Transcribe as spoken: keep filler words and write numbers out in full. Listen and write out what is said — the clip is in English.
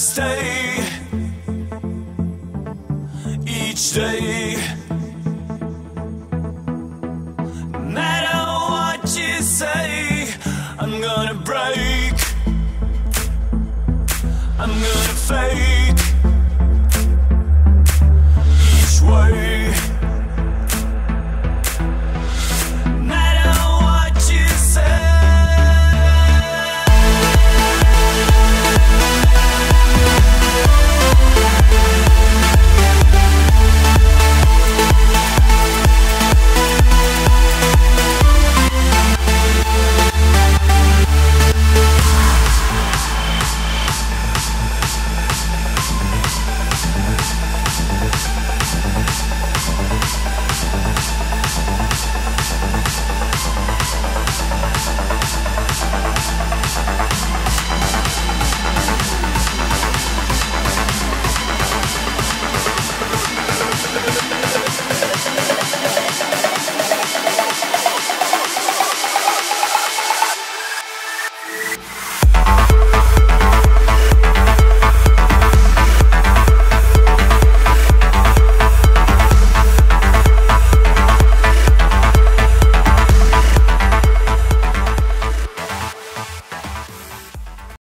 stay each day. No matter what you say, I'm gonna break, I'm gonna fade.